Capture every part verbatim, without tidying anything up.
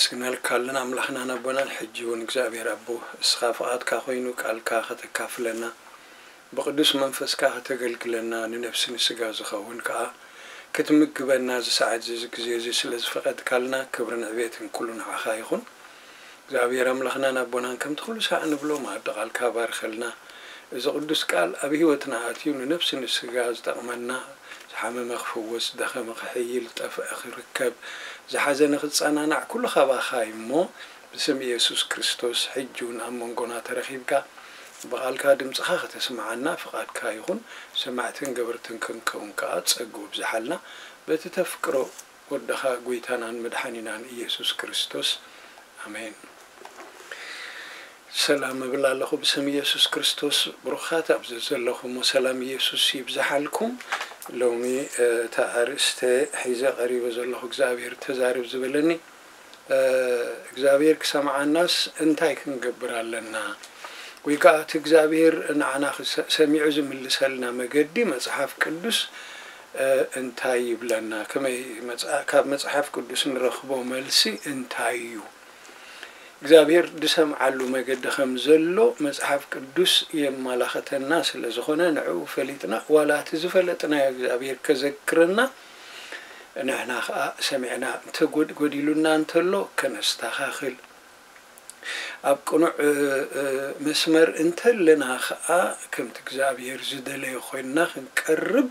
نمسكنالك لنا ملحنا نبنا الحج ونكزابير أبوه إسخافات كاخينك الكاخة كافلنا بقدس منفس كاخة تقلقلنا ننفسنا سجازخا ونكا كتمكبنا ساعد زيك زيزي سلز فقد كالنا كبرنا بيتن كلنا عخايخون زابير ملحنا نبنا كم تقول ساعة نبلو ما أبدأ الكابار خلنا إذا قدس قال أبي وتنعاتي وننفسنا سجاز تأمنا حمام مخفوس دخم خيل تف آخر ركاب زحزن خدس أنا نع كل خبا خايمه بسم يسوع كريستوس حجون أمون قنات رخيبك بقال كادم صخخت سمعنا فقد كايخون سمعتن جبرتن كن كون كات أجوب زحلنا بتتفكروا ودخا قويتنا عن مدحننا عن يسوع كريستوس آمين. سلام بالله الله بسم يسوع كريستوس برخات أبزز اللهم وسلام يسوع يبزحلكم لومي تأرسته حيزة قريبة زلخو إجابير تزارب زبلني إجابير كسمع الناس انتاي كنقبر لنا ويقعت إجابير نعنا سميع زم اللي سلنا مقدي مصحف قدس انتاي بلنا كما مصحف قدس نرخبو ملسي انتايو إجابير دسم علو مقد خمزلو مصحف قدس يملاخت الناس اللي زخونا نعو فليتنا ولا تزفلتنا إجابير كذكرنا نحن سمعنا تقود قديلنا انتلو كنستخاخل أبقنع مسمر انتلنا خاء كم تكزابير زدلي خوينا نقرب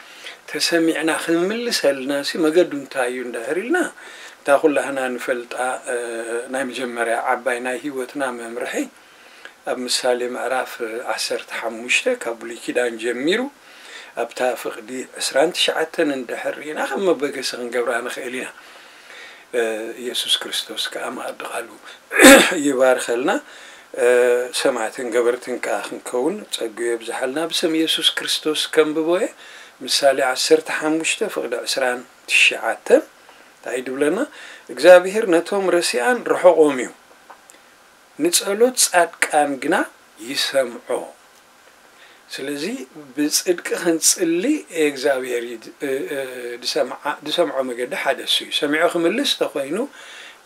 تسمعنا خملس هالناس ما قدم تايون دهريلنا تأخذ لهنا نفلت نام جمرة عباينا هيوتنا ممرحي أمثال معرف عسرت حموشته كابلي كدان جميرو أبتافق دي عسران تشعتن اندهرينا خم بقص غنجبران خيلنا يسوع كريستوس كأم أدخلوا يبارخلنا سمعتن جبرتن كأخن كون تجوا بزحلنا بسم يسوع كريستوس كم ببوي مثالي عسرت حموشته فقد عسران تشعتن تعيدوا لنا إجابير نتهم رسيان رحوا قوميو نتسألوا تسأل كأم جنا يسمعوا سلزي بس إدك هنسلي إجابير يد دسمع دسمعوا مجد حدا سوي سمعوهم اللي استقينوا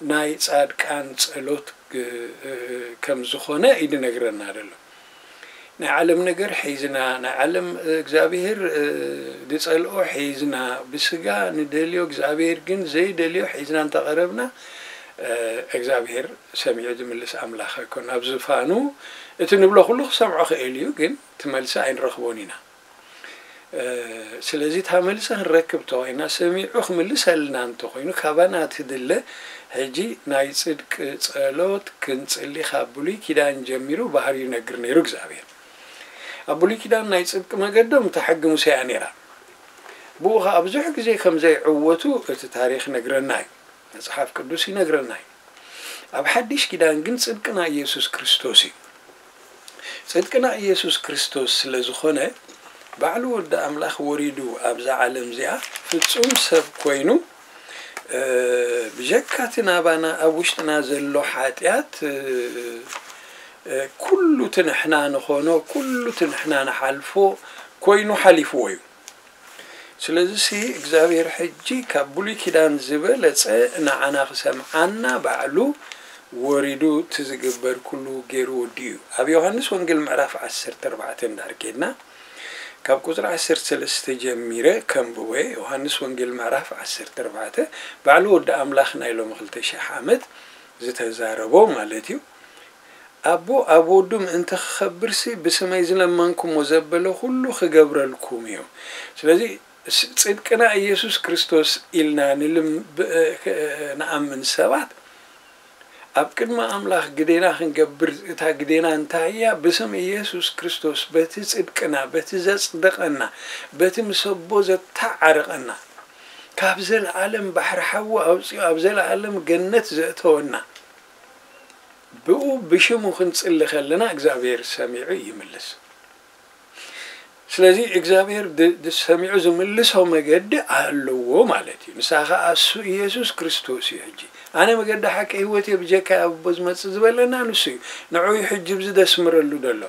نايت تسأل كأم تسألوا كم زخنا إيدنا قرنا له نعلم نجر حيزنا نعلم إجابير دسألوا حيزنا بسجا ندليو إجابير جن زي دليو حيزنا تقربنا إجابير سميع جملس أملاخ يكون أبزفانو إتنبلو خلوخ سمعه إليو جن تملس عين رخبونينا سلزيت هملس هنركب توينا سميع خملس هلنان توينو كابنا تدلة هجي نايسد كتسألوت كنت اللي خابولي كدان جميرو بحري نجرنيرو إجابير أبولي كدان نايسد كما قدم تحق مسيانيرا بوها أبزحك زي خمزي عوتو التاريخ نجرناي صحاف كدوسي نجرناي أبحدش كدان جنس إدكنا يسوع كريستوسي صدقنا يسوع كريستوس لزخونه بعلو ود أملاخ وريدو أبزع عالم زيا فتصوم سب كوينو أه بجكاتنا بنا أوشتنا زلو حاتيات أه أه كل تنحنا نخونه كل تنحنا نحلفو كوينو حلفوه سلزسي إجابير حجي كابولي كدان زبلت نعنا سمعنا بعلو وردو تزجبر كله جرو ديو. أبي يوحنس وانجيل معرف عشر تربعة داركنا. كابكوزر عشر سلست جميرة كم بوي. يوحنس وانجيل معرف عشر تربعة. بعلو ود أملاخنا إلو مخلتش حامد زت هزاربو مالتيو. أبو أبو دوم أنت خبرسي بسم يزلم منكم مزبلو كله خجبر الكوميو. سلذي صدقنا يسوع كريستوس إلنا نلم نأمن سبات. أبكر ما أملاخ قدينا خنجبر تا قدينا انتهيا بسم يسوع كريستوس بتيس إدكنا بتيس صدقنا بتمسبوز تعرقنا كابز العالم بحر حوا أوصي كابز العالم جنة زاتونا بقو بشمو خنص اللي خلنا إجابير سامعي ملص سلازي إجابير د سامعو زملص هم جد علوه مالتي مساخة أسو يسوع كريستوس يجي أنا مجد حك إيوتي بجك أبوز ما تزبلنا نسي نعوي حجب زد اسمر اللو دلا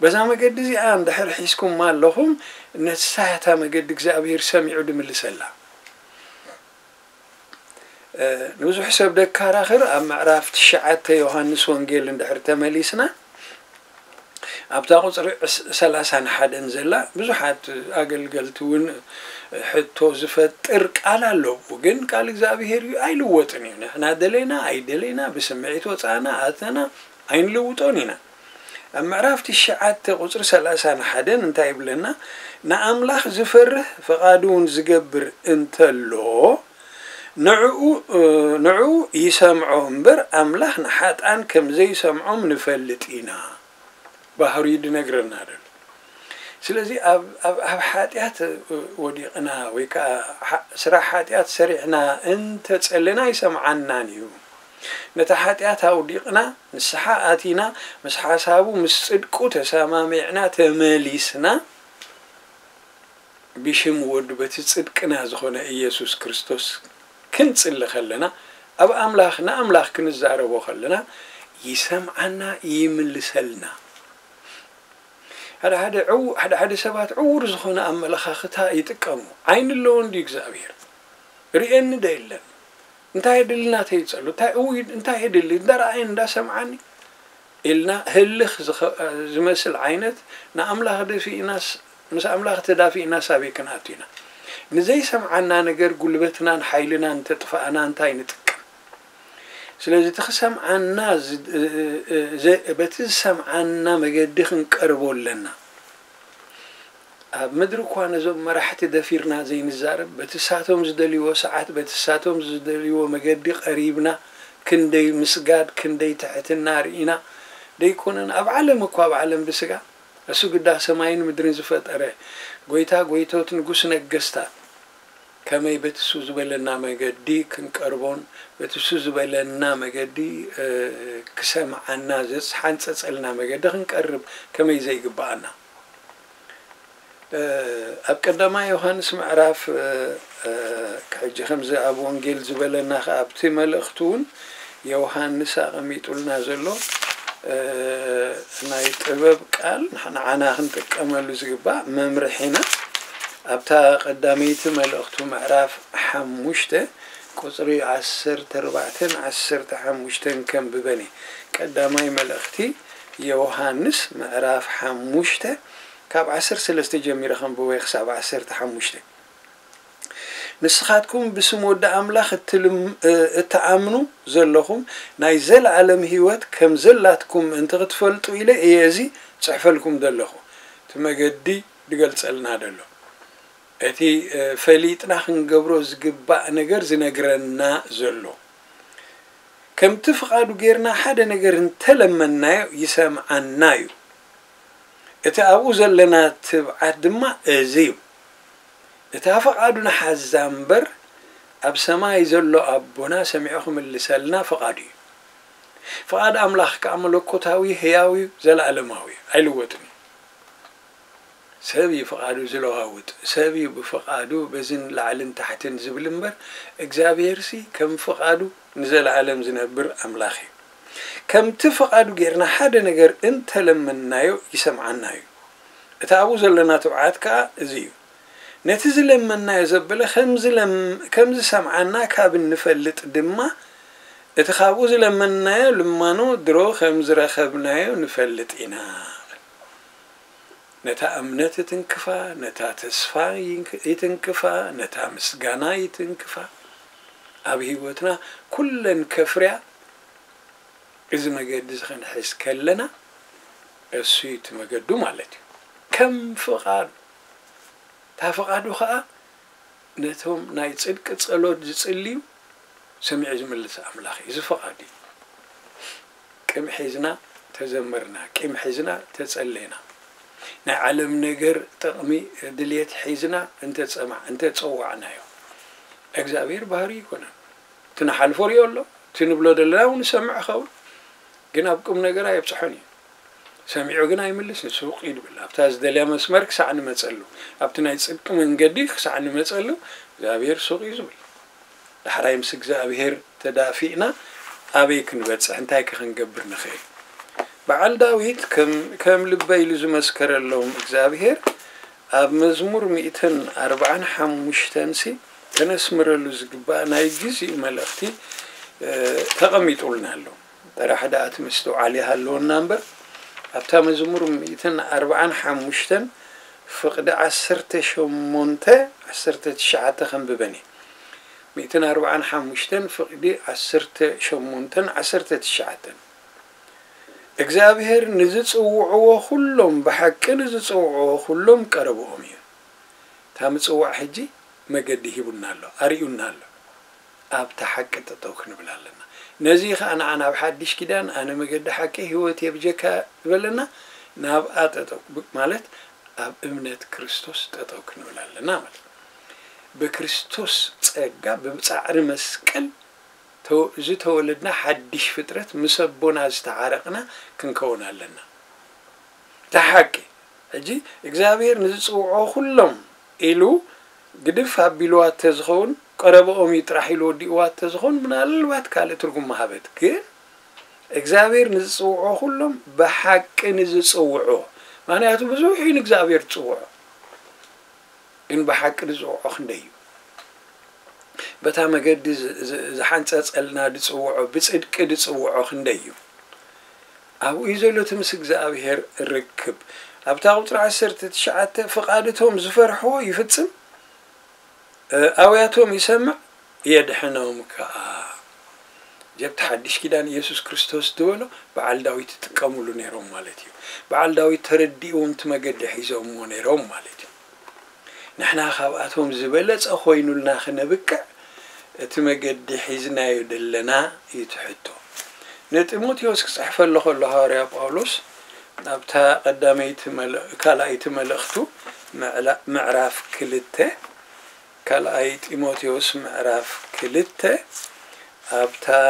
بس أنا مجد زي أنا ده حرحيسكم مال لهم نساعة أنا مجد إجابير سامعو دم اللي سلا نوزو حساب دكار آخر أما عرفت شعات يوحنس وانجيل اندحر تماليسنا أبتاقو سلاسان حد انزلا بزو حات أقل قلتون حتو زفتر على اللوبو جن قال إغزابيهر أي لووتنينا احنا دلينا أي دلينا بسمعيت وطعنا آتنا أين لووتونينا أما عرفت الشعات قصر سلاسان حد انتايب لنا نأملاح زفر فقادون زقبر انتلو نعو نعو يسمعهم بر أملاح نحات عن كم زي يسمعهم نفلتينا بحريد نقرنا هذا سلازي أب أب حاتيات وديقنا ويكا سرع حاتيات سريعنا أنت تسألنا يسمعنا نيو نتحاتيات وديقنا نسحاتينا مسحاسابو مسدكو تسامامعنا تماليسنا بشم ودبت صدقنا زخنا يسوع كريستوس كنت اللي خلنا أبو أملاخنا أملاخ كنت زعربه خلنا يسمعنا يملسلنا هذا هذا عو هذا هذا سبات عور زخنا أملاخ ختها يتكمو عين اللون ديك زعير رئن دايلا أنت هيد اللي ناتيت سلو تا هو أنت هيد اللي درا عين دا سمعني إلنا هلخ زخ زمسل عينت نأملاخ هذا في ناس مس أملاخ تدافي ناس أبي كناتينا نزاي سمعنا نجر قلبتنا نحيلنا نتطفأنا نتاي نتكم سلازي تخسم عنا زي بتسم عنا مجدخ نقربول لنا مدرك وانا زم مرحت دفيرنا زي نزارب بتساتهم زدليو ساعات بتساتهم زدليو مجدخ قريبنا كندي مسجاد كندي تحت النار إنا ديكوننا أبعلم كوا علم بسجا السوق ده سماين مدرين زفت أراه قويتها قويتها تنقصنا الجستا كما يبت السوز بلنا مجدي كنكربون بت السوز بلنا مجدي كسم عن نازس حنت تسألنا مجد كنقرب كما يزيج بعنا أبكر ما يوحنس معرف كحج خمسة أبوان جيل زبلنا خابت ملختون يوحنس أميت النازلو نايتقبب قال نحن عنا هنتك أمل زقباء ممرحنا أبتا قداميت ملأختو معراف حموشته قصري عسر تربعتين عسر تحموشتين كم ببني قدامي ملأختي يوحنس معراف حموشته كاب عسر سلسة جميرة خنبويخ ساب عسر تحموشته نسخاتكم بسم ود أملاخ التلم التأمنو زلهم نايزل علم هيوت كم زلاتكم أنت غتفلتوا إلى إيزي تحفلكم دلهم تمجدي دقلت سألنا دلهم أتي فليتنا خنجبروز جباء نجر زنجرنا زلهم كم تفقدوا جيرنا حدا نجر نتلمنا يسمعنا يو أتي أبو زلنا تبعد ما إيزيو اتفقدنا حزامبر ابسما يزلو ابونا سمعهم اللي سلنا فقادي فقاد املاح كاملكوتاوي هياوي زلالماوي ايلوتني سبي فقادو زلوهاوت سبي بفقادو بزن لعلن تحتن زبلمبر اغزابير سي كم فقادو نزل عالم زنبر املاخي كم تفقادو غيرنا حدا نجر انت لمنايو يسمعنايو اتابو زلنا تبعاتكا ازيو نتزل منا يزبل خمزلم كمز سمعنا كاب نفلت دما اتخابوز لمنا لما نو درو خمز رخبنا ونفلت إنا نتا أمنت تنكفى نتا تسفى يتنكفى نتا مسجنا يتنكفى أبي وتنا كل كفرة إذا ما قد زخن حس كلنا السيت ما قد دوم علتي كم فقال تفقدوا خاء نتهم نايت صدق صلوت زصلي سمع جملس املاخي زفقادي كم حزنا تزمرنا كم حزنا تصلينا نعلم نجر تقمي دليت حزنا انت تسمع انت تصوعنا يوم أكزابير بهاري كنا تنحل فوري الله تنبلد الله ونسمع خول جنابكم نجرا يبصحني سمعوا جنا يملس السوق يدو الله أبتاز دليا مسمرك سعنا ما تسأله أبتنا يسبكم من جديخ سعنا ما تسأله أكزابير سوق يزول الحرا يمسك أكزابير تدافئنا أبيك نبتس أنتاك خنجبرنا خير بعد داويت كم كم لبيل زمسكر اللهم أكزابير أب مزمور مئتين أربعين حمشتنسي كان اسمر اللزقباء نايجيزي ملختي تغميت قلنا اللهم ترى حداعت مستو عليها اللون نمبر أبتا مزمور مئتين أربعين حمشتن فقد عسرت شمونتا عسرت تشعات خم ببني مئتين أربعين حمشتن فقد عسرت شمونتا عسرت تشعات إكزابير نزت أوعوا خلهم بحق نزت أوعوا خلهم كربوهم يه تامت أوع حجي ما قديه بنالله أريونالله أبت حق تتوخن بلالنا نزيخ أنا أنا بحدش كده أنا ما قد حكي هو تيبجك بلالنا ناب أتتوك مالت أب إمنة كريستوس تتوخن بلالنا مال بكريستوس تجاب بمسعر مسكل تو زت ولدنا حدش فترة مسبونا استعارقنا كنكونا لنا تحكي أجي إكزابير نزوع خلهم إلو قدفها بلوات تزخون قربوا أمي ترحيلوا ديوات تزخون من الوقت كله تركم مهابت كين إكزابير نزوع خلهم بحق نزوعه معناته بزوجين إكزابير تزوعه إن بحق نزوع خنديو بتاما قد زحانت أسألنا دسوعه بسعد كدسوعه خنديو أو إذا لو تمسك زابير الركب أبتاعو ترعسر تتشعت فقادتهم زفرحوا يفتسم أوياتهم يسمع يدحنهم كآ جبت حدش كدان يسوس كريستوس دوله بعال داوي تتكاملوا نيرهم مالتيو بعال داوي ترديهم تمقد حيزهم ونيرهم مالتيو نحنا خواتهم زبلت أخوينو لنا خنبك تمجد حزنا يدلنا يتحتو نتيموتيوس كصحف الله الله ريا بولس نبتا قدامي تمل كلا يتملختو مع معرف كلته كلا يتيموتيوس معرف كلته أبتا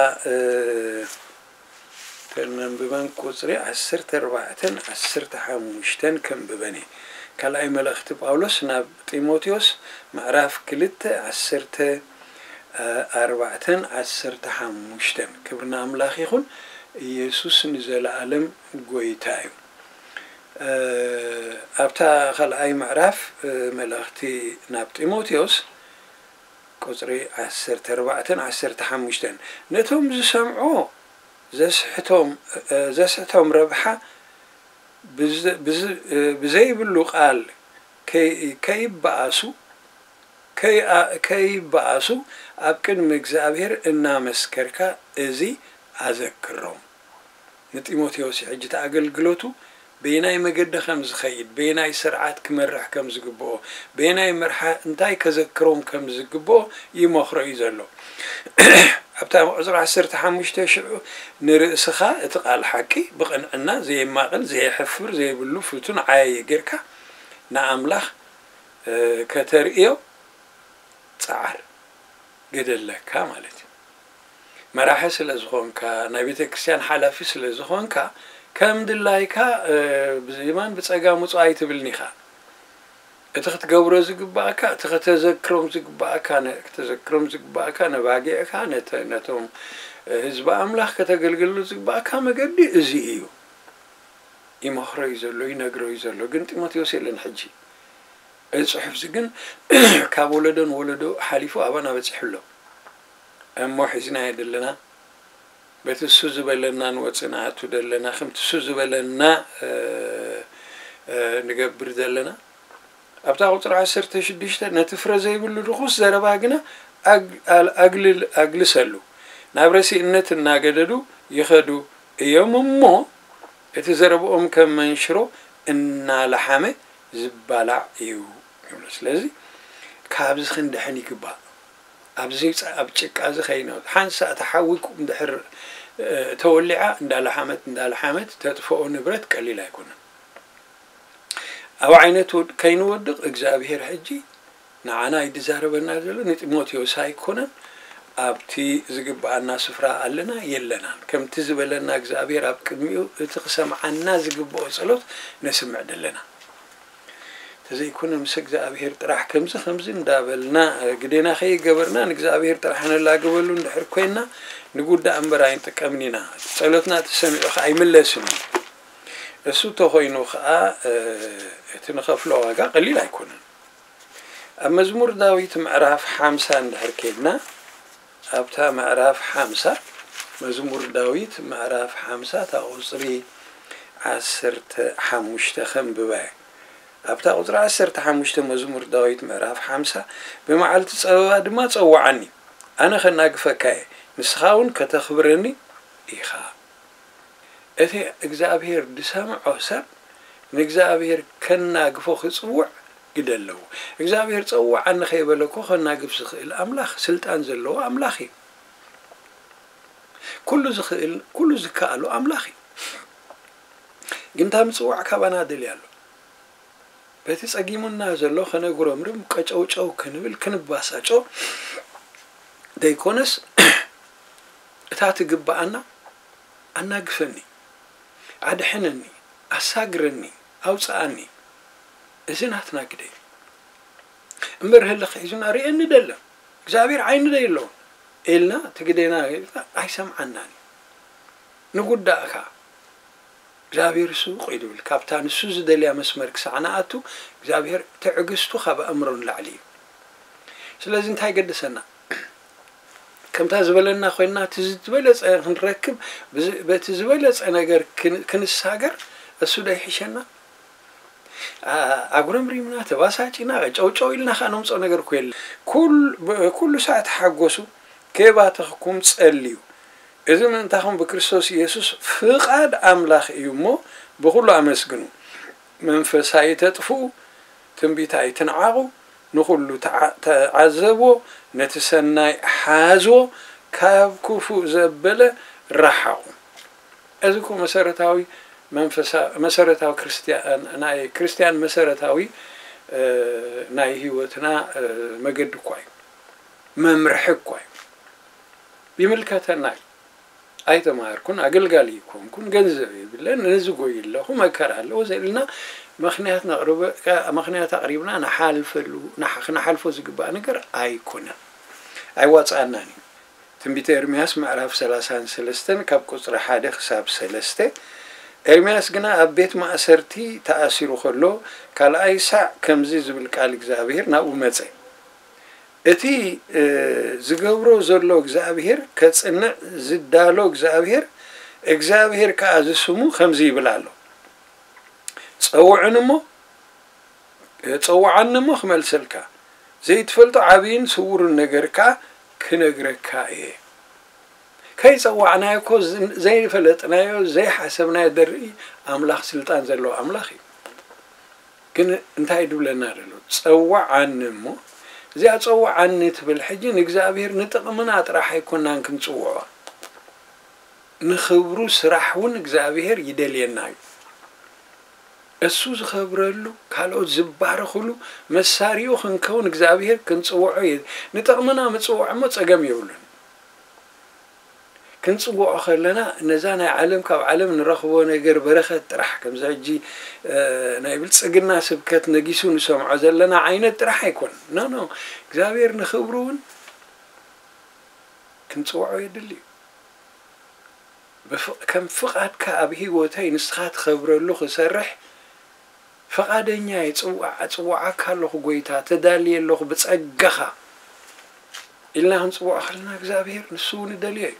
تنم بمن كوزري عسرت أربعتن عسرت حموشتن كم ببني كلا يملخت بولس نب تيموتيوس معرف كلته عسرت أربعة عشر تحمشتن كبرنا أملاخ يخون يسوس نزل عالم قويتايو أبتا خلعي معرف ملاختي نابت إموتيوس قطري عشر أربعة عشر تحمشتن نتهم زي سمعو زي سحتهم ربحة بز بز بزي باللقال كي كي بقاسو كي كي باسو أبكن مجزابير النامس كركا إزي أذكرهم نتيموتيوس حجت أقل قلتو بيناي مجد خمس خيد بيناي سرعات كمرح كمز جبوا بيناي مرحة انتاي كذكرهم كمز جبوا يمخرو يزلو أبتاع أزرع سرت حمش تشرو نرسخة تقال حكي بقى أن زي ما قل زي حفر زي بلوف وتن عاي كركا نعملخ أه كتريو صار قدلك كاملت مراحل الأزخون كا نبيت كريستيان حلفي الأزخون كا كم دلائي كا بزمان بتسأجام وتعيت بالنخاع تخت جورز جباكا تخت تذكرهم جباكا نا تذكرهم جباكا نا باقي كانت نتهم هزب أملاخ كتجلجلوا جباكا ما قدي أزيئو يمخرج زلوا ينجروا زلوا قنت ما توصل لنحجي الصحف زين كابولدن ولدو حليفو أبانا بتحلو أم وحزنا يدلنا بتسوز بلنا نوتنا تدلنا خم تسوز بلنا نجبر دلنا أبتاع ترى سرت شديشته نتفرز يقول الرخص زربا جنا أج أجل أجل سلو نبرسي إن الناجدلو يخدو يوم ما يتزربوا أم كم منشرو إن لحمة زبالة يو يونس لذي كابز خن دحني كبا أبزيت أبتشك أز خينات حنس أتحويكم دحر تولع ندال حمد ندال حمد تدفعوا نبرد كلي لا يكون أو عينته كينود إجزاء بهير حجي نعنا يدزاره بنازله نتموت يوساي كنا أبتي زجب عنا سفرة علنا يلنا كم تزبلنا جزابير أبكميو تقسم عنا زجب وصلت نسمع دلنا تزاي كنا مسك جزابير ترح كم زخمزين دابلنا قدينا خي جبرنا نجزابير ترحنا لا جبلون حركينا نقول ده أمبراين تكملنا صلتنا تسمع خاي من لا سمع السوتة خينو خاء تنخفلوا جا قليل يكون أما زمر داويت معرف حمسان حركينا أبتا معرف حمسة مزمور داويت معرف حمسة تأوصري عسرت حمشت خم بباع أبتا أوصر عسرت حمشت مزمور داويت معرف حمسة بمعلت تسأل ما تسوى عني أنا خناق فكاي نسخاون كتخبرني إخا إذا إجزابير دسام عسر نجزابير كناق فوق صوع قدلو إجزابير تسوى عن خيبة لكو خناق بسخ الأملاخ سلت أنزلوا أملاخي كل زخ كل زكاء له أملاخي جمتها متسوع كابنا دليله بتيس أجيم النازلوا خنا جرامرم كأو أو كنبل كنب باساتو ديكونس تعطي جب أنا أنا قفني عاد حنني أساقرني أو سأني إذن هتنا كده أمبر هلخ إذن أريئني دلنا إذابير عين دلنا إلنا تقدينا عيسام عناني نقود داكا إذابير سوق إدول كابتان السوز دليا مسمرك سعناعتو إذابير تعقستو خب أمر لعلي سلازين تاي قدسنا كم تزبلنا خوينا تزبلت أنا نركب بتزبلت أنا جر كن كن الساجر السوداء حشنا أقول أمري منا تباسات يناج أو شو إلنا خانم صار نجر كل كل كل ساعة حجوسه كيف تحكم تسأليو إذا من تهم بكريستوس يسوع فقد أملاخ يومه بقول أمسجنه من فسايته فو تنبيته تنعقو نقول تع تعذبه نتسنى حازو كاب كفو زبله رحاو أذكر مسارتاوي منفسا مسارتاو كريستيان ناي كريستيان مسارتاوي اه ناي هيوتنا اه مجد كوي ممرح كوي بملكة ناي أي تمار كن أقل قاليكم كن جنزبي بالله نزقوي الله هم كرال وزيلنا مخنياتنا قرب مخنيات قريبنا نحال فلو نح نحال فوزقبا نقر أي كنا أي واتس أناني تنبيت إرمياس معرف سلاسان سلستن كاب كسر حادق ساب سلسته إرمياس جنا أبيت ما أسرتي تأثير خلو كل أي ساعة كم زيز بالكالك زابير نأومته أتي زجورو زلوك زابير كتس إن زدالوك زابير إجزابير كأز سمو خمزي بلالو تصوع نمو تصوع عنمو خمل سلكا زيت فلت عبين صور النجركا كنجركا إيه كي تصوعنا يكو زي فلتنا يو زي حسبنا دري أملاخ سلطان زلو أملاخي كن انتهي دولنا رلو تصوع عنمو زي تصوع عنت بالحجين إجزابير نتقمنات راح يكون نانكم تصوعوا نخبرو سرحون إجزابير يدلينا السوز خبرلو كالو زبار خلو مساريو خنكون إجزابير كنصوعيد نتقمنا متصوع ما تصقم يولن كنصوع خلنا نزانا علم كاب علم نرخبو نجر برخت راح كم زجي اه نايبل تصقنا سبكت نجيسو نسمع زلنا عينت راح يكون نو نو إجزابير نخبرون كنصوعيد اللي بف كم فقعد كأبيه وتين استخات خبرلو خسرح فقدني يا تصوع تصوعك هالله قويتها تدالي الله بتسجخها إلا هنصوع خلنا إجزابير نسون دليل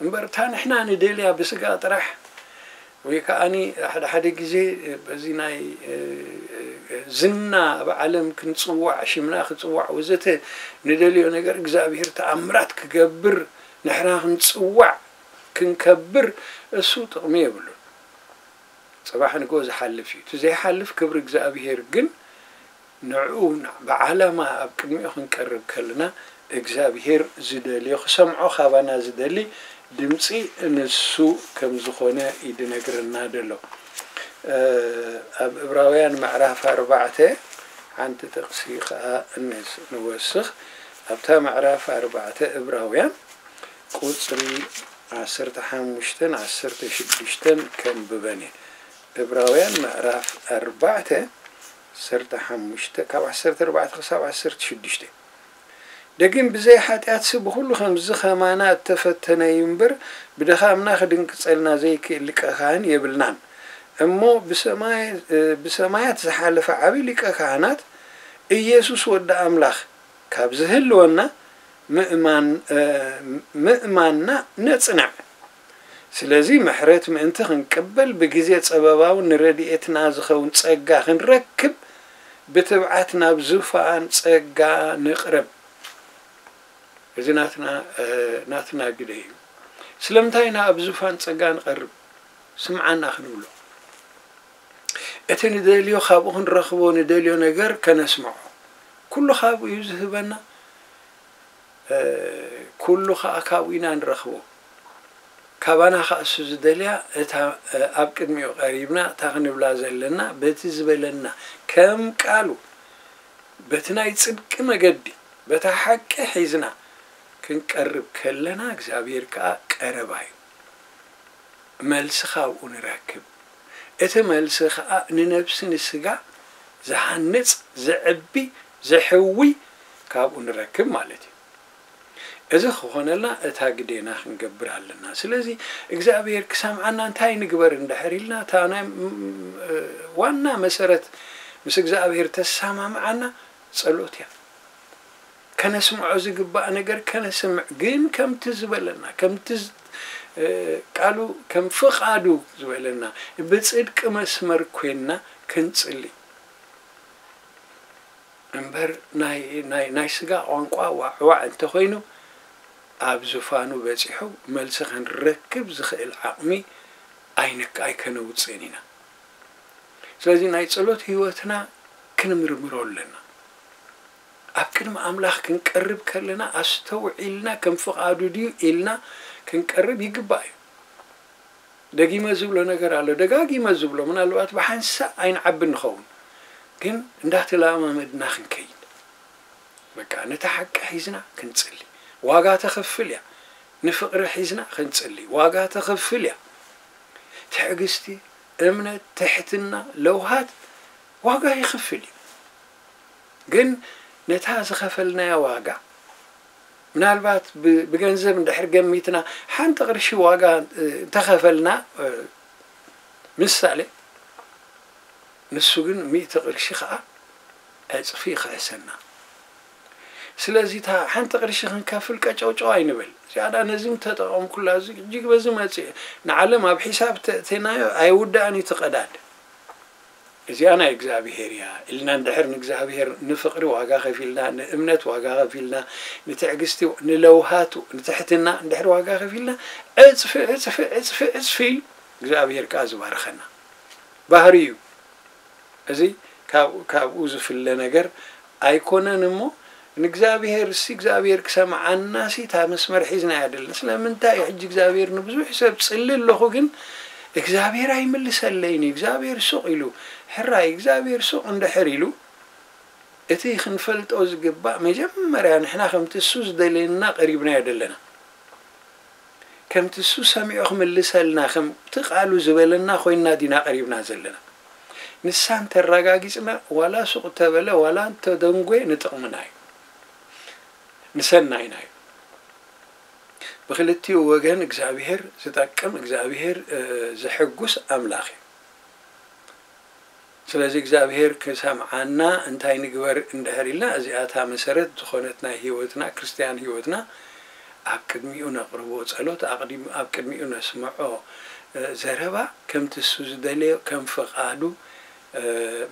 مبرتان إحنا ندليا بسقاط راح ويكأني أحد أحد جزء بزيناي زنا بعلم كنت صوع شمناخ صوع وزته ندليا نجر إجزابير تأمرتك كبر نحنا نصوع كنكبر الصوت غمية بلو صباح نقول حلف فيه تزاي حلف كبر إجزابير جن نعون بعلامة أبكمي أخن كرب كلنا إجزابير زدلي خسمعه خبنا زدلي دمسي نسو كم زخنا إيدنا قرنا دلو أب إبراهيم معرفة أربعته عن تتقسيقها الناس نوسخ أبتا معرف أربعة إبراهيم قصري عسرت حامشتن عسرت شدشتن كم ببني إبراهيم معرف أربعة سرت حامشت كوا عسرت أربعة خسوا عسرت شدشتن لكن بزي حتى أتسب كل خمس خمانات تفتنا ينبر بدخام ناخد نقصلنا زيك اللي كخان يبلنان أما بسماء بسماء زحلف عبي اللي كخانات يسوع ود أملاخ كابزهل لنا مأمن مأمننا نتصنع سلازي محرات ما أنت هنقبل بجزيات أبابا ونرديتنا زخون تسجع هنركب بتبعتنا بزوفان تسجع نقرب إذا ناتنا ناتنا قديم سلمتنا أبزوفان تسجان قرب سمعنا خنوله أتني دليل خابون رخبون دليل نجار كنسمعه كل خاب يذهبنا كل خا كابينا نرخبه كابنا خاص دليل إتها أبكر ميو قريبنا تغنب لازلنا بتزبلنا كم قالوا بتنا يتصب كما جدي بتحك حزنا كنقرب كلنا اغزابير كا قرباي ملس خاو نركب اته ملس خا ننفس نسغا زحنص زعبي زحوي كابو نركب مالتي اذا خونلنا اتا غدينا نغبرالنا سلازي اغزابير كسامعنا انتاي نغبر اندحريلنا تانا وانا مسرت مس اغزابير تسامع معنا صلوتيا كان اسمع زقباء نجر كان اسمع جين كم تزبلنا كم تز قالوا كم فقادوا زبلنا بصدق مسمر كنا كنصلي انبر ناي ناي ناي سغا وانقوا وعوا انت خوينو اب زفانو بصيحو ملسخن ركب زخيل عقمي عينك اي كنو صينينا سلازي ناي صلوت هيوتنا كنمرمرولنا أكرم أملاخ كنقرب كلنا أستوعلنا كم فقادو ديو إلنا كنقرب يقباي دقي ما زبلو نقر على دقاقي ما زبلو من الوقت بحنسا أين عب نخون كن ندهت لاما مدنا خنكيد بكا نتحق حيزنا كنتسلي واقع تخفليا نفقر حيزنا كنتسلي واقع تخفليا تحقستي امنا تحتنا لوهات واقع يخفلي كن نتاز خفلنا واقع من البات بجنزب ندحر جميتنا حن تغرشي واقع تخفلنا مسالي نسوقن ميت غرشي خاء في خاسنا سلازي تا حن تغرشي نكافل كاجو جو عينبل زياده نزم تطعم كل زي جيك بزماتي نعلم اب حساب تينا ايوداني تقداد إذا أنا إجزاء هيريا إلنا ندحر نجزاء بهير نفقر واقع خفيلنا نأمنت واقع خفيلنا نتعجستي نلوهات نتحتنا ندحر واقع خفيلنا أتف أتف أتف أتفي إجزاء بهير كاز بارخنا بحريو أزي كاب كاب وزف لنا جر أيقونا نمو نجزاء بهير سي إجزاء بهير كسمع الناس يتامس مرحزنا عدل سلام من تاي حج إجزاء بهير نبزو حساب سلل اللخوجن إجزاء بهير أي من اللي سليني إجزاء بهير سقيلو حراي إجزابير سوق عند حريلو إتي خنفلت أوز جباء مجمرة نحنا خمت السوس دلنا قريبنا يدلنا كمت السوس هم يأخم اللي سلنا خم تقالو زبلنا خوينا دينا قريبنا زلنا نسان ترقاقيسنا ولا سوق تبلا ولا تدنقوي نتقمناي نسنايناي بخلتي وجن إجزابير ستاكم إجزابير زحقوس أملاخي سلازي إجزابير كسامعنا انتاي نقبر اندهريلنا ازياتها مسرد دخونتنا هيوتنا كريستيان هيوتنا أبكدميونا قربوت صلوت أبكدميونا سمعو زربا كم تسوز دليو كم فقادو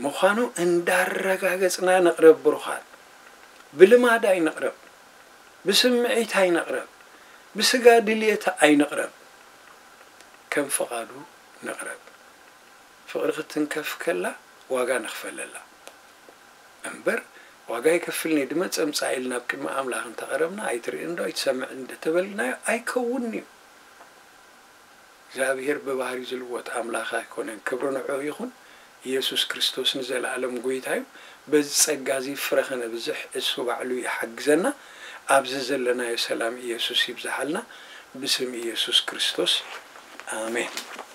مخانو اندارقا قصنا نقرب بروخات بلماداي نقرب بسمعيتاي نقرب بسقا دليتاي نقرب كم فقادو نقرب فقرت نكف كلا واقع نخفل لا انبر واقع يكفلني دمت امصايلنا بكم املاح تقربنا ايتري اندو يتسمع اند تبلنا ايكونني زابير بباري زلوت املاح ايكونن كبرنا عيخون يسوع كريستوس نزل عالم قويته بس الجازي فرخنا بزح السبع لوي حق زنا أبزز لنا يا سلام يسوع يبزحلنا باسم يسوع كريستوس آمين.